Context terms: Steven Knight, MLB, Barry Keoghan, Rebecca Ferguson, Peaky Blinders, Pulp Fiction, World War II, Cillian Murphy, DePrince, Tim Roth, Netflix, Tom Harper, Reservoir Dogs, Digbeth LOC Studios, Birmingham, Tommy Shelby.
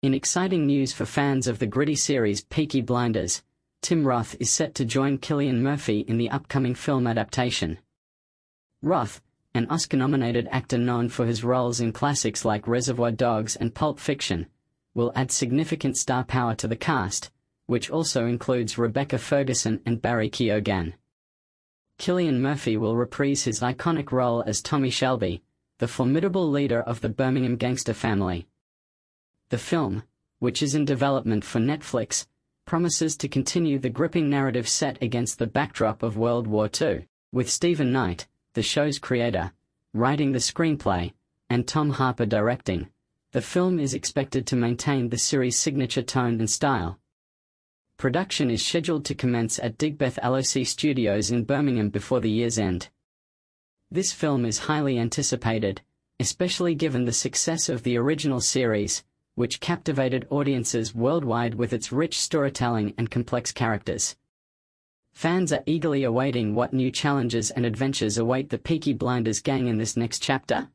In exciting news for fans of the gritty series Peaky Blinders, Tim Roth is set to join Cillian Murphy in the upcoming film adaptation. Roth, an Oscar-nominated actor known for his roles in classics like Reservoir Dogs and Pulp Fiction, will add significant star power to the cast, which also includes Rebecca Ferguson and Barry Keoghan. Cillian Murphy will reprise his iconic role as Tommy Shelby, the formidable leader of the Birmingham gangster family. The film, which is in development for Netflix, promises to continue the gripping narrative set against the backdrop of World War II, with Steven Knight, the show's creator, writing the screenplay, and Tom Harper directing. The film is expected to maintain the series' signature tone and style. Production is scheduled to commence at Digbeth LOC Studios in Birmingham before the year's end. This film is highly anticipated, especially given the success of the original series, which captivated audiences worldwide with its rich storytelling and complex characters. Fans are eagerly awaiting what new challenges and adventures await the Peaky Blinders gang in this next chapter.